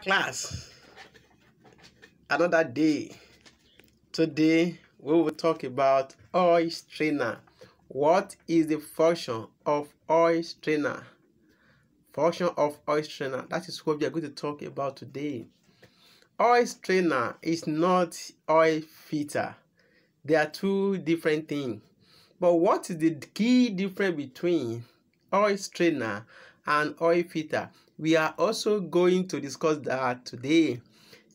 Class, another day. Today we will talk about oil strainer. What is the function of oil strainer? Function of oil strainer, that is what we are going to talk about today. Oil strainer is not oil filter. They are two different things. But what is the key difference between oil strainer and oil filter? We are also going to discuss that today.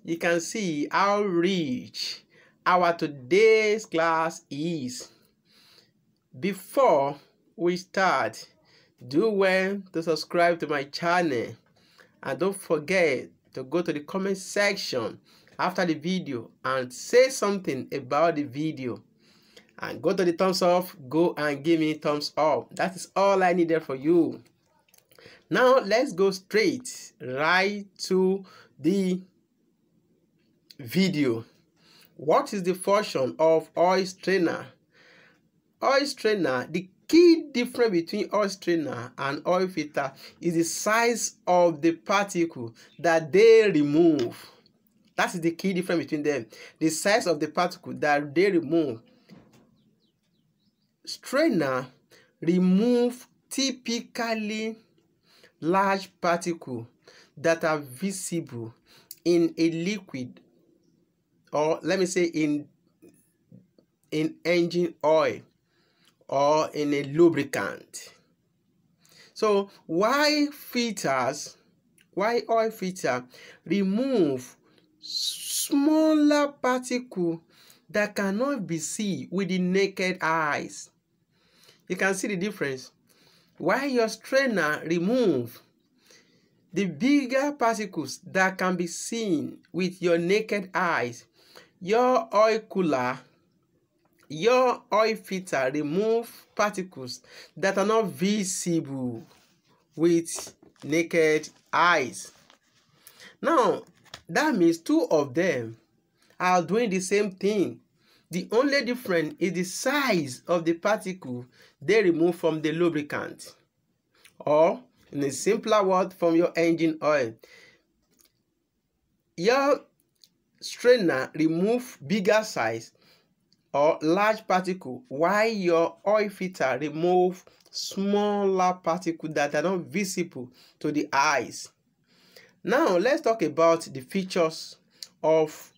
You can see how rich our today's class is. Before we start, do well to subscribe to my channel and don't forget to go to the comment section after the video and say something about the video, and go to the thumbs up, go and give me thumbs up. That is all I needed for you. Now let's go straight right to the video. What is the function of oil strainer? Oil strainer, the key difference between oil strainer and oil filter is the size of the particle that they remove. That is the key difference between them. The size of the particle that they remove. Strainer remove typically large particles that are visible in a liquid, or let me say in engine oil or in a lubricant. So why oil filter remove smaller particles that cannot be seen with the naked eyes. You can see the difference. While your strainer remove the bigger particles that can be seen with your naked eyes, your oil cooler, your oil filter remove particles that are not visible with naked eyes. Now, that means two of them are doing the same thing. The only difference is the size of the particle they remove from the lubricant, or in a simpler word, from your engine oil. Your strainer remove bigger size or large particle, while your oil filter remove smaller particle that are not visible to the eyes. Now let's talk about the features of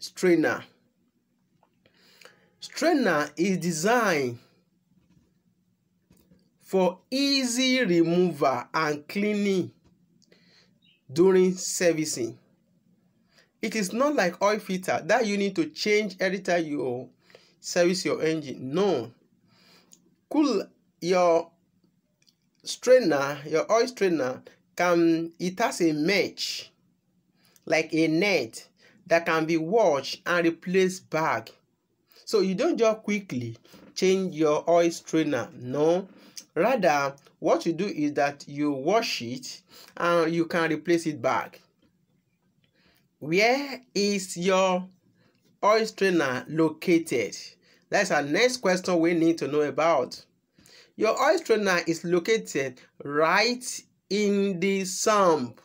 strainer. Strainer is designed for easy removal and cleaning during servicing. It is not like oil filter that you need to change every time you service your engine. No. Your strainer, your oil strainer, it has a mesh, like a net, that can be washed and replaced back. So you don't just quickly change your oil strainer. No, rather what you do is that you wash it and you can replace it back. Where is your oil strainer located? That's our next question we need to know about. Your oil strainer is located right in the sump.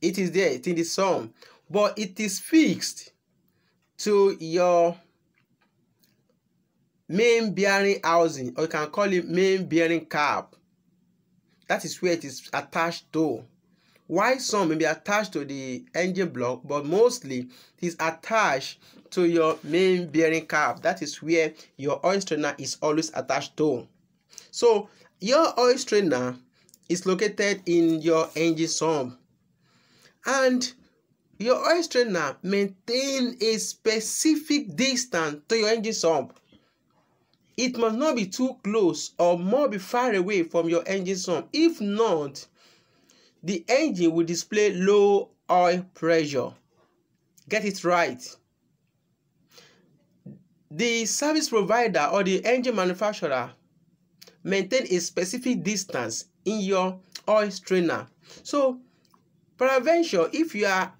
It is there, it's in the sump, but it is fixed to your main bearing housing, or you can call it main bearing cap. That is where it is attached to. While some may be attached to the engine block, but mostly it is attached to your main bearing cap. That is where your oil strainer is always attached to. So your oil strainer is located in your engine sump, and your oil strainer maintains a specific distance to your engine sump. It must not be too close or more be far away from your engine sump. If not, the engine will display low oil pressure. Get it right. The service provider or the engine manufacturer maintain a specific distance in your oil strainer. So, peradventure, if you are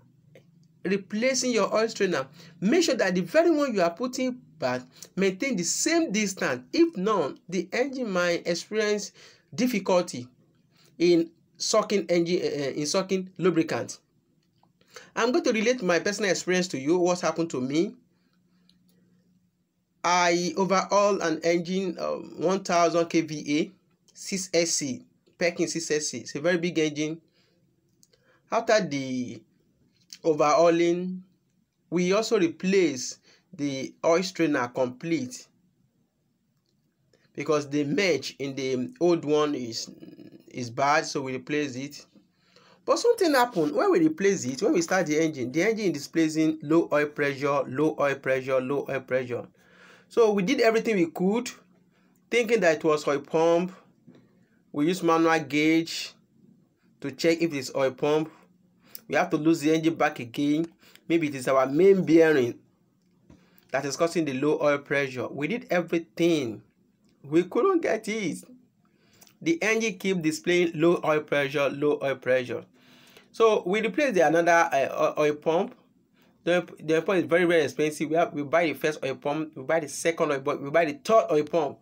replacing your oil strainer, make sure that the very one you are putting back maintain the same distance. If not, the engine might experience difficulty in sucking engine in sucking lubricant. I'm going to relate my personal experience to you. What's happened to me? I overhauled an engine 1000 kVA 6SC, Perkins 6SC. It's a very big engine. After the overhauling, we also replaced the oil strainer complete because the merge in the old one is bad, so we replaced it. But something happened when we replace it. When we start the engine is displacing low oil pressure, low oil pressure, low oil pressure. So we did everything we could, thinking that it was oil pump. We use manual gauge to check if it's oil pump. We have to lose the engine back again. Maybe it is our main bearing that is causing the low oil pressure. We did everything. We couldn't get it. The engine kept displaying low oil pressure, low oil pressure. So we replaced another oil pump. The oil pump is very, very expensive. We buy the first oil pump, we buy the second oil pump, we buy the third oil pump.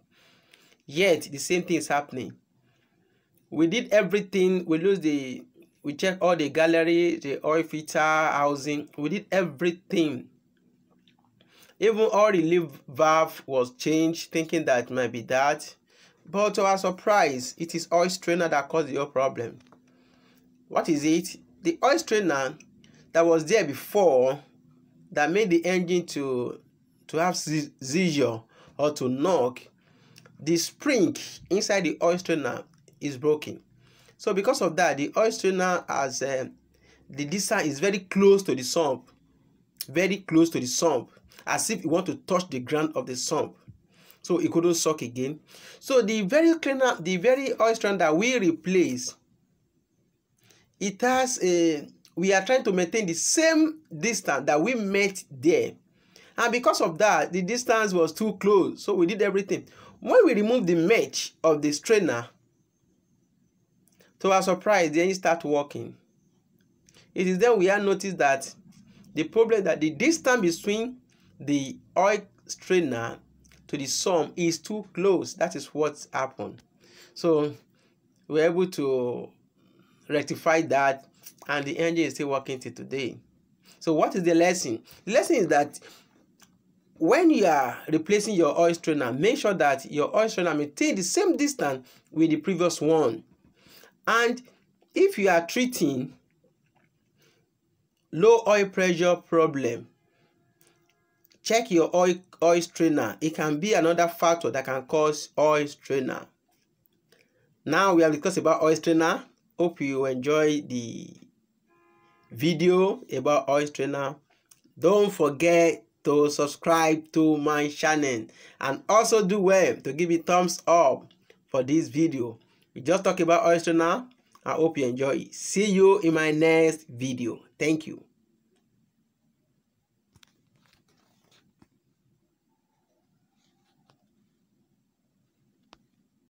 Yet the same thing is happening. We did everything. We checked all the gallery, the oil filter, housing. We did everything. Even all the relief valve was changed, thinking that it might be that. But to our surprise, it is oil strainer that caused your problem. What is it? The oil strainer that was there before that made the engine to have seizure or to knock, the spring inside the oil strainer is broken. So because of that, the oil strainer has the distance is very close to the sump, very close to the sump, as if you want to touch the ground of the sump. So it couldn't suck again. So the very oil strainer that we replace, it has a. We are trying to maintain the same distance that we met there, and because of that, the distance was too close. So we did everything. When we removed the match of the strainer, to our surprise, the engine started working. It is then we have noticed that the problem that the distance between the oil strainer to the sump is too close. That is what happened. So we were able to rectify that, and the engine is still working till today. So what is the lesson? The lesson is that when you are replacing your oil strainer, make sure that your oil strainer maintains the same distance with the previous one. And if you are treating low oil pressure problem, check your oil strainer. It can be another factor that can cause oil strainer. Now we have discussed about oil strainer. Hope you enjoy the video about oil strainer. Don't forget to subscribe to my channel, and also do well to give it thumbs up for this video. We just talked about oil strainer. I hope you enjoy it. See you in my next video. Thank you.